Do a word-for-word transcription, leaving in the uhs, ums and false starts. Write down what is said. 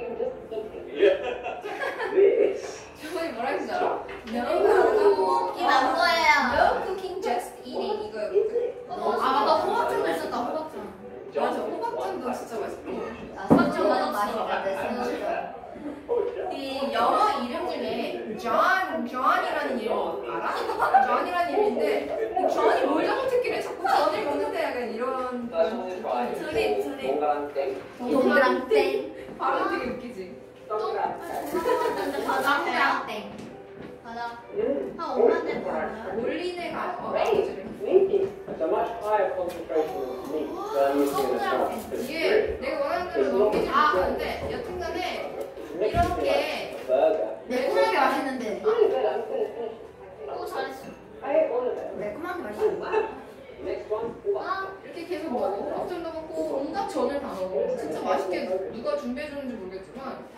저번에 뭐라 했는지 알아? No cooking 안 거예요. No cooking, just eating 이거요. 아 맞다, 호박찜도 있었다. 호박찜. 맞아, 호박찜도 진짜 맛있고. 아, 호박찜 너무 맛있다. 내 생각보다. 이 영어 이름 중에 John, John이라는 이름 알아? John이라는 이름인데 John이 뭘 잘못했길래 자꾸 John을 보는데 약간 이런 트릭 트릭. 동그랑땡. 동그랑땡. 발음 되게 웃기지? 동그랑땡. 맞아. 한 오만 대 받았어요. 올린에 가서 어라이즈를 했어. 이게 내가 원하는 대로 넘기지 못하는데 여튼간에 이렇게 매콤하게 맛있는데 또 잘했어. 매콤하게 맛있는 거야? 아, 이렇게 계속 먹고 밥도 먹고 온갖 전을 다 먹고 진짜 맛있게 누가 준비해주는지 모르겠지만